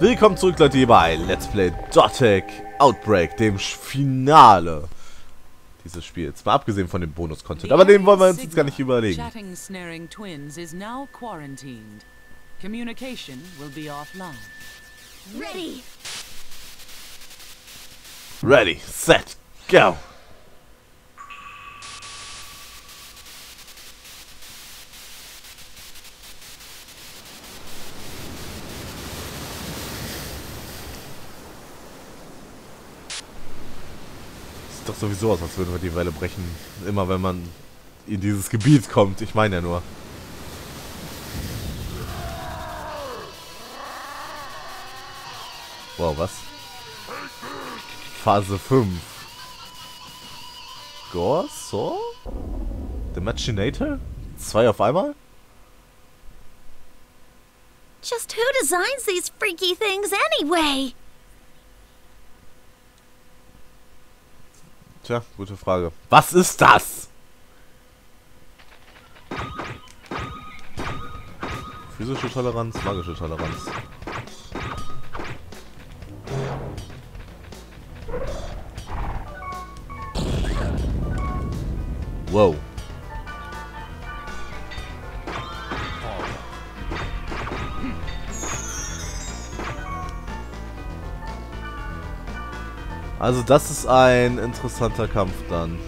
Willkommen zurück, Leute, bei Let's Play Dot Hack Outbreak, dem Finale dieses Spiels. Mal abgesehen von dem Bonus-Content, aber den wollen wir uns jetzt gar nicht überlegen. Ready, set, go! Doch sowieso aus, als würden wir die Welle brechen. Immer wenn man in dieses Gebiet kommt. Ich meine ja nur. Wow, was? Phase 5. Gorso? The Machinator? 2 auf einmal? Just who designs these freaky things anyway? Tja, gute Frage. Was ist das? Physische Toleranz, magische Toleranz. Wow. Also das ist ein interessanter Kampf dann.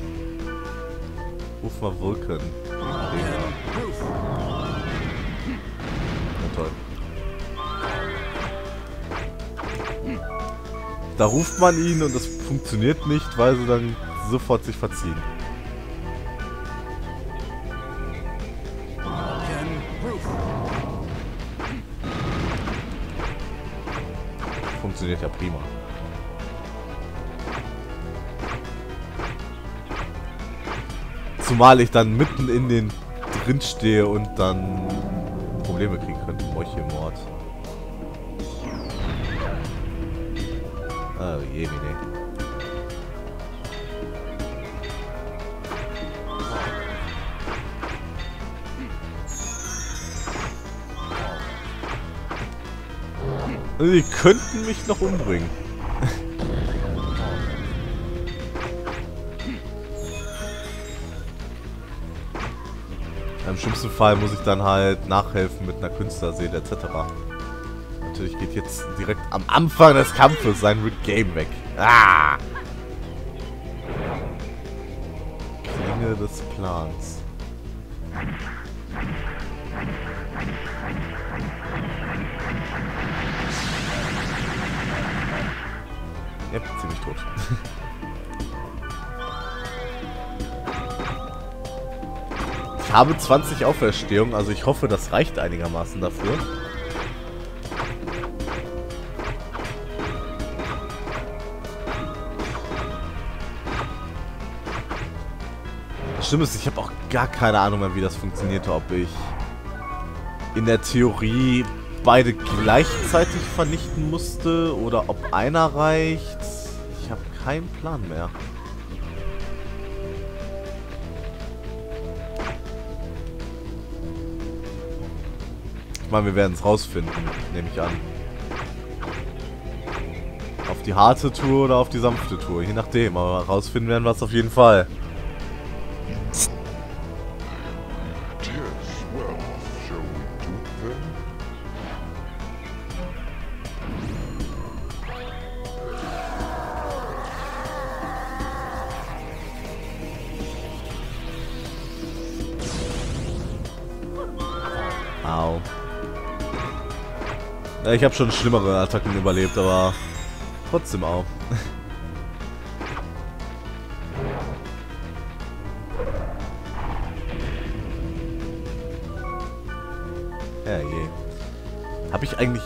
Ruf mal Vulcan. Ja, toll. Da ruft man ihn und das funktioniert nicht, weil sie dann sofort sich verziehen. Funktioniert ja prima. Zumal ich dann mitten in den drin stehe und dann Probleme kriegen könnte. Meuchelmord. Oh je, mine. Die könnten mich noch umbringen. Im schlimmsten Fall muss ich dann halt nachhelfen mit einer Künstlerseele etc. Natürlich geht jetzt direkt am Anfang des Kampfes sein Game weg. Ah! Klinge des Plans. Ja, ziemlich tot. Ich habe 20 Auferstehungen, also ich hoffe, das reicht einigermaßen dafür. Das Schlimme ist, ich habe auch gar keine Ahnung mehr, wie das funktionierte, ob ich in der Theorie beide gleichzeitig vernichten musste oder ob einer reicht. Ich habe keinen Plan mehr. Ich meine, wir werden es rausfinden, nehme ich an. Auf die harte Tour oder auf die sanfte Tour, je nachdem, aber rausfinden werden wir es auf jeden Fall. Au. Ich habe schon schlimmere Attacken überlebt, aber trotzdem auch. Ja, je. Habe ich eigentlich...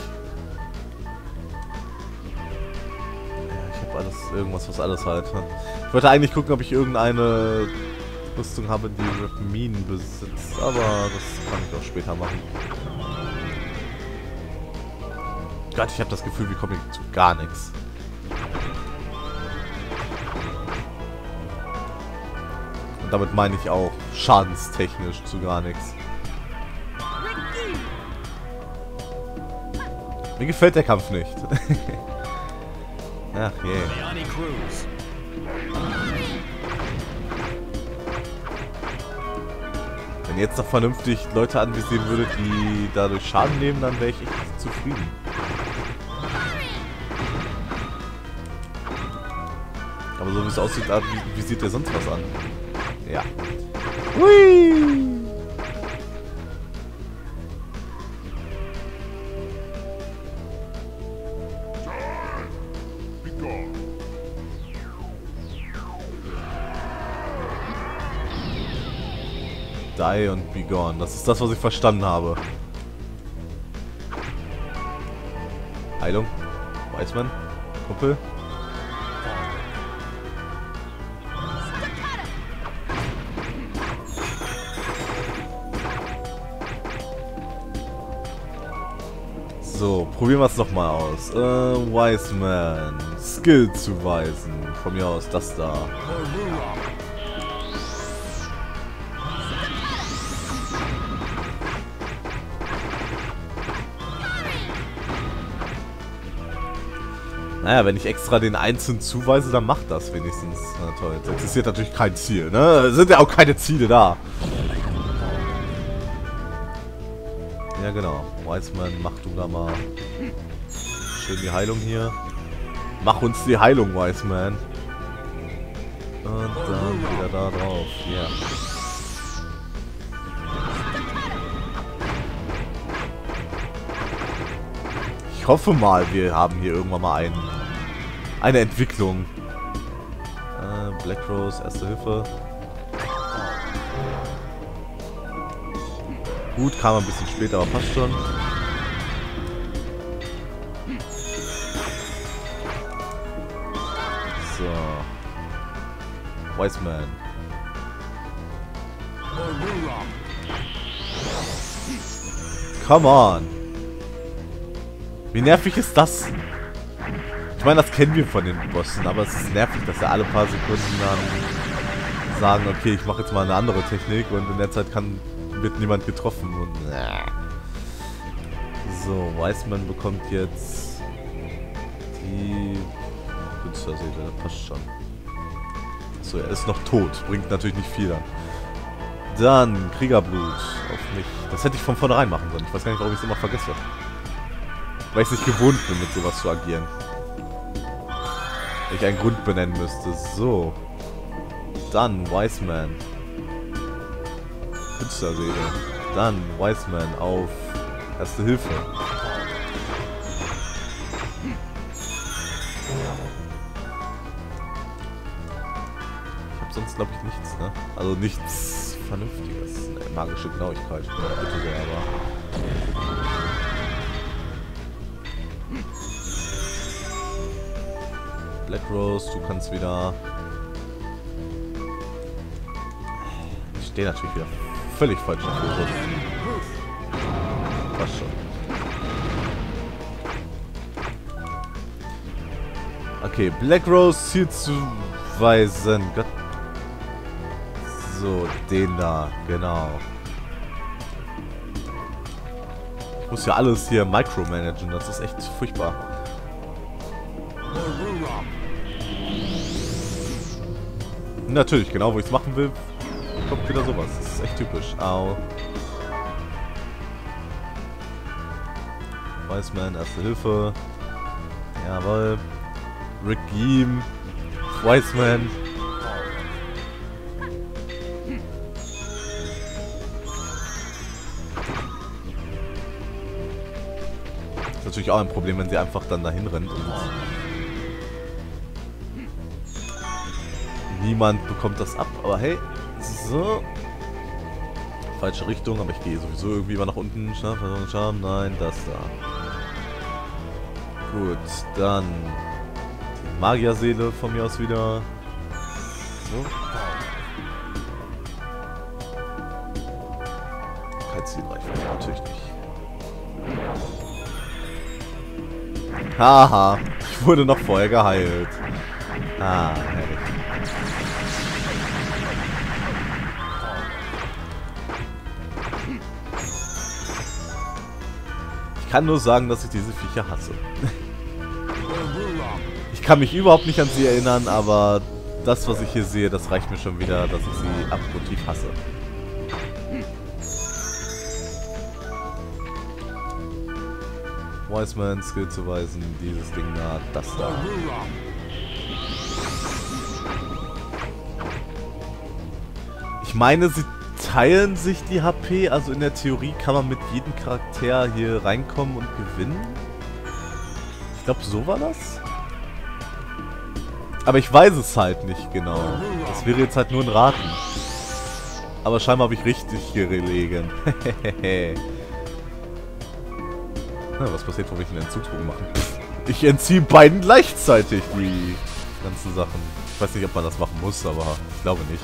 Ich habe alles... Irgendwas, was alles halt. Ich wollte eigentlich gucken, ob ich irgendeine Rüstung habe, die Minen besitzt, aber das kann ich auch später machen. Gott, ich habe das Gefühl, wir kommen zu gar nichts. Und damit meine ich auch schadenstechnisch zu gar nichts. Mir gefällt der Kampf nicht. Ach je. Wenn ihr jetzt noch vernünftig Leute anvisieren würdet, die dadurch Schaden nehmen, dann wäre ich echt zufrieden. Aber so wie es aussieht, wie sieht der sonst was an? Ja. Hui! Die und be gone. Das ist das, was ich verstanden habe. Heilung. Wise Man. Kumpel. So, probieren wir es nochmal aus. Wise Man. Skill zuweisen. Von mir aus das da. Naja, wenn ich extra den einzelnen zuweise, dann macht das wenigstens. Na toll, jetzt existiert natürlich kein Ziel, ne? Sind ja auch keine Ziele da. Ja genau, Wise Man, mach du da mal schön die Heilung hier. Mach uns die Heilung, Wise Man. Und dann wieder da drauf, ja. Yeah. Ich hoffe mal, wir haben hier irgendwann mal eine Entwicklung. Black Rose, Erste Hilfe. Gut, kam ein bisschen später, aber passt schon. So. Wise Man. Come on. Wie nervig ist das? Ich meine, das kennen wir von den Bossen, aber es ist nervig, dass er alle paar Sekunden dann sagen, okay, ich mache jetzt mal eine andere Technik und in der Zeit wird niemand getroffen. Und so, Wise Man bekommt jetzt die Künstlerseele, passt schon. Achso, er ist noch tot, bringt natürlich nicht viel an. Dann Kriegerblut auf mich. Das hätte ich von vornherein machen sollen. Ich weiß gar nicht, warum ich es immer vergesse. Weil ich nicht gewohnt bin, mit sowas zu agieren. Ich einen Grund benennen müsste. So. Dann Wise Man. Künstlerseele. Dann Wise Man auf Erste Hilfe. Ich hab sonst, glaube ich, nichts, ne? Also nichts Vernünftiges. Ne, magische Genauigkeit. Ja, bitte sehr, aber... Black Rose, du kannst wieder... Ich stehe natürlich wieder völlig falsch auf dem Boden. Passt schon. Okay, Black Rose Ziel zuweisen. Gott. So, den da, genau. Ich muss ja alles hier micromanagen, das ist echt furchtbar. Natürlich, genau wo ich es machen will, kommt wieder sowas. Das ist echt typisch. Au. Wise Man, Erste Hilfe. Jawohl. Regime. Wise Man. Ist natürlich auch ein Problem, wenn sie einfach dann dahin rennt und niemand bekommt das ab, aber hey, so. Falsche Richtung, aber ich gehe sowieso irgendwie immer nach unten. Scham, nein, das da. Gut, dann die Magierseele von mir aus wieder. So. Kein Zielreichweite, natürlich nicht. Haha, ich wurde noch vorher geheilt. Ah, herrlich. Ich Ich kann nur sagen, dass ich diese Viecher hasse. Ich kann mich überhaupt nicht an sie erinnern, aber das, was ich hier sehe, das reicht mir schon wieder, dass ich sie abgrundtief hasse. Wise Man, Skill zu weisen, dieses Ding da, das da. Ich meine, sie teilen sich die HP, also in der Theorie kann man mit jedem Charakter hier reinkommen und gewinnen. Ich glaube, so war das. Aber ich weiß es halt nicht genau. Das wäre jetzt halt nur ein Raten. Aber scheinbar habe ich richtig gelegen. Na, was passiert, wenn ich einen Entzugsbogen mache? Ich entziehe beiden gleichzeitig die ganzen Sachen. Ich weiß nicht, ob man das machen muss, aber ich glaube nicht.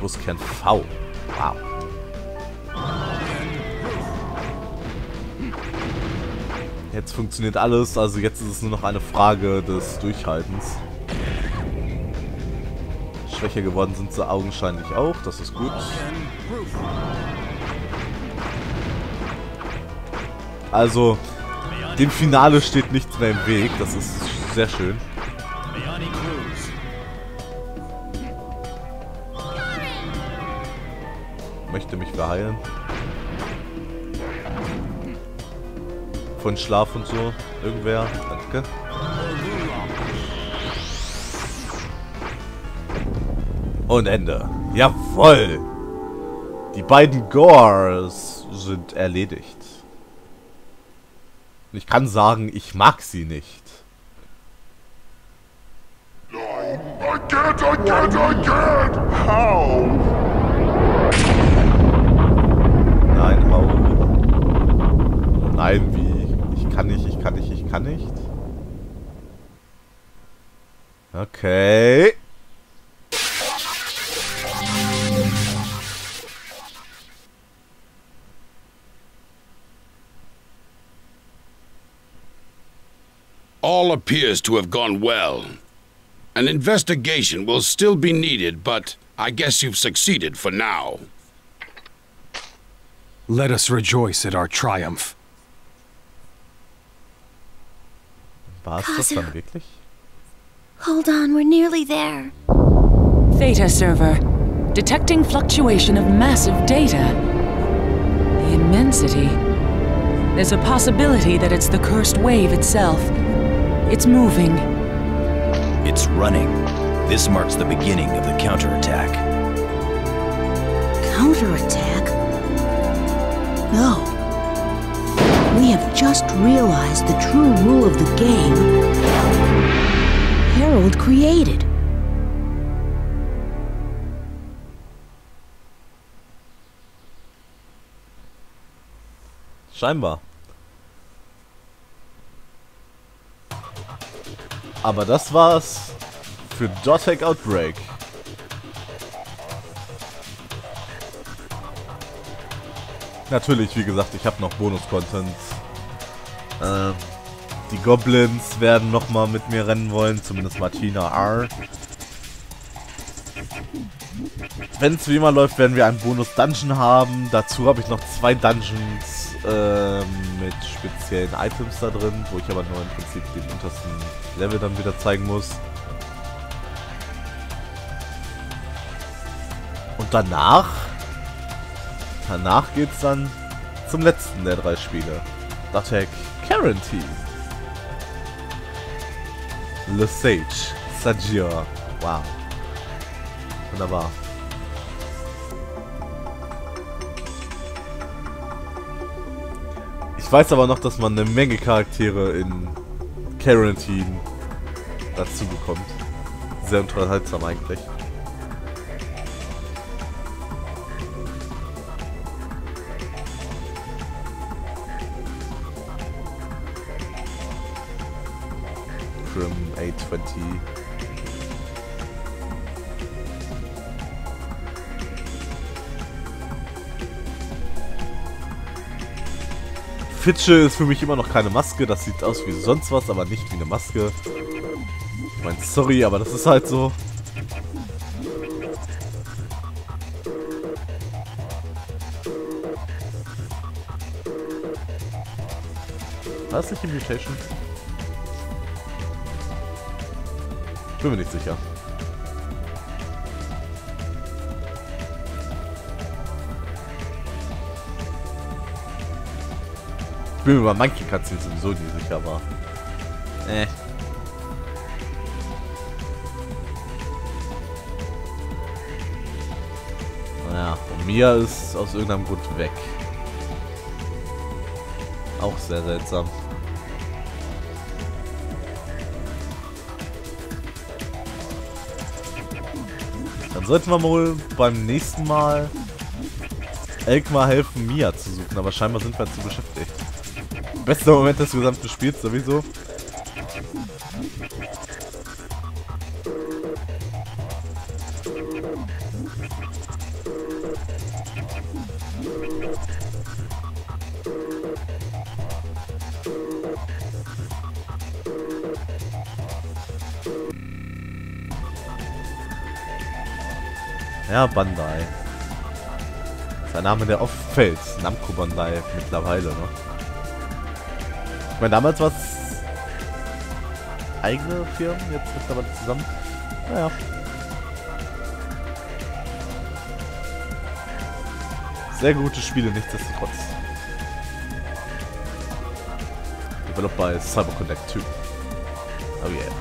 Großkern V. Wow. Jetzt funktioniert alles, also jetzt ist es nur noch eine Frage des Durchhaltens. Schwächer geworden sind sie augenscheinlich auch, das ist gut. Also, dem Finale steht nichts mehr im Weg, das ist sehr schön. Möchte mich verheilen. Von Schlaf und so. Irgendwer. Danke. Und Ende. Jawoll! Die beiden Gores sind erledigt. Ich kann sagen, ich mag sie nicht. Nein! I can't! How? Nein, how? Nein, wie? Ich kann nicht. Okay. All appears to have gone well. An investigation will still be needed, but I guess you've succeeded for now. Let us rejoice at our triumph. War es das dann wirklich? Hold on, we're nearly there. Theta Server. Detecting fluctuation of massive data. The immensity. There's a possibility that it's the cursed wave itself. It's moving. It's running. This marks the beginning of the counterattack. Counterattack? No. We have just realized the true rule of the game Harold created. Scheinbar. Aber das war's für Dot Hack Outbreak. Natürlich, wie gesagt, ich habe noch Bonus-Content. Die Goblins werden nochmal mit mir rennen wollen, zumindest Martina R. Wenn es wie immer läuft, werden wir einen Bonus-Dungeon haben. Dazu habe ich noch 2 Dungeons mit speziellen Items da drin, wo ich aber nur im Prinzip den untersten Level dann wieder zeigen muss. Und Danach geht's dann zum letzten der 3 Spiele. DATEC Quarantine. Le Sage. Sagia. Wow. Wunderbar. Ich weiß aber noch, dass man eine Menge Charaktere in Quarantine dazu bekommt. Sehr unterhaltsam eigentlich. A20. Fitsche ist für mich immer noch keine Maske, das sieht aus wie sonst was, aber nicht wie eine Maske. Ich meine, sorry, aber das ist halt so. War das nicht die Mutation? Bin mir nicht sicher. Ich bin mir bei manchen Cutscenes sowieso nicht sicher, aber. Naja, und Mia ist aus irgendeinem Grund weg. Auch sehr seltsam. Dann sollten wir wohl beim nächsten Mal Elkmar helfen, Mia zu suchen, aber scheinbar sind wir zu beschäftigt. Bester Moment des gesamten Spiels sowieso. Ja, Bandai. Das ist ein Name, der oft fällt. Namco Bandai mittlerweile, ne? Ich meine, damals war es eigene Firmen, jetzt mittlerweile zusammen. Naja. Sehr gute Spiele, nichtsdestotrotz. Developed bei CyberConnect2. Oh yeah.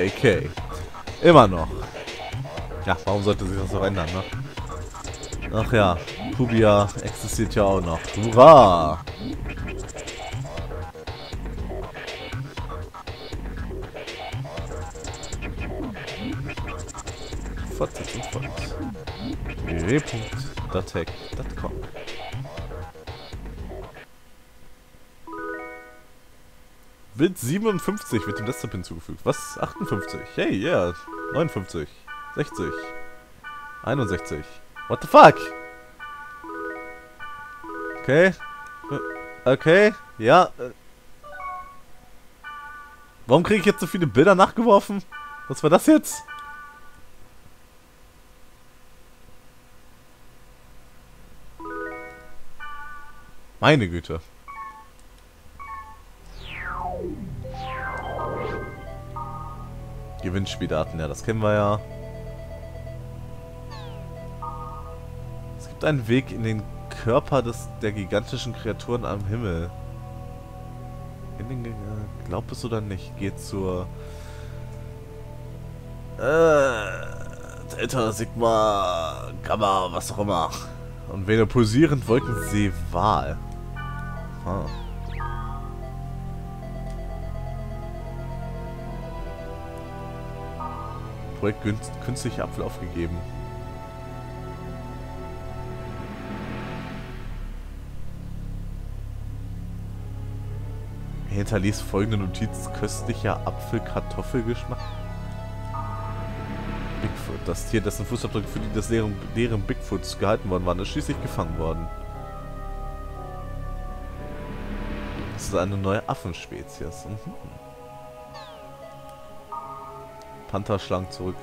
Okay. Immer noch. Ja, warum sollte sich das noch ändern, ne? Ach ja, Pubia existiert ja auch noch. Hurra! Fortsetzung folgt. www.datec.com. Bild 57 wird dem Desktop hinzugefügt. Was? 58? Hey, ja. Yeah. 59. 60. 61. What the fuck? Okay. Okay. Ja. Warum kriege ich jetzt so viele Bilder nachgeworfen? Was war das jetzt? Meine Güte. Gewinnspieldaten, ja, das kennen wir ja. Es gibt einen Weg in den Körper der gigantischen Kreaturen am Himmel. Glaub es oder nicht, geht zur Delta Sigma Gamma, was auch immer. Und weder pulsierend Wolkensee Wahl. Ah. Projekt künstlicher Apfel aufgegeben. Er hinterließ folgende Notiz: köstlicher Apfel-Kartoffelgeschmack. Bigfoot, das Tier, dessen Fußabdrücke für die des leeren Bigfoots gehalten worden waren, ist schließlich gefangen worden. Das ist eine neue Affenspezies. Panther schlang zurück.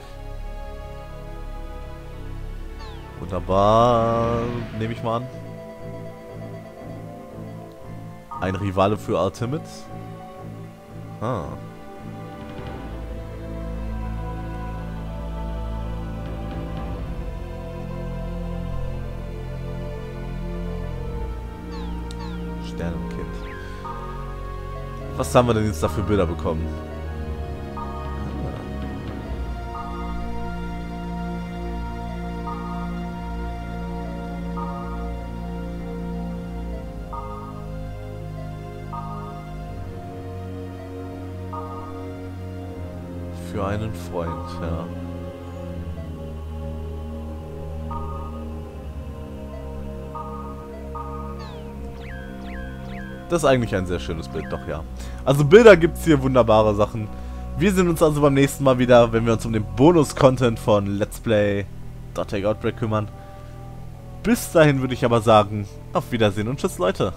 Wunderbar, nehme ich mal an. Ein Rivale für Artemis. Ah. Sternenkind. Was haben wir denn jetzt da für Bilder bekommen? Für einen Freund, ja. Das ist eigentlich ein sehr schönes Bild, doch ja. Also Bilder gibt es hier, wunderbare Sachen. Wir sehen uns also beim nächsten Mal wieder, wenn wir uns um den Bonus-Content von Let's Play Dot Hack Outbreak kümmern. Bis dahin würde ich aber sagen, auf Wiedersehen und tschüss, Leute.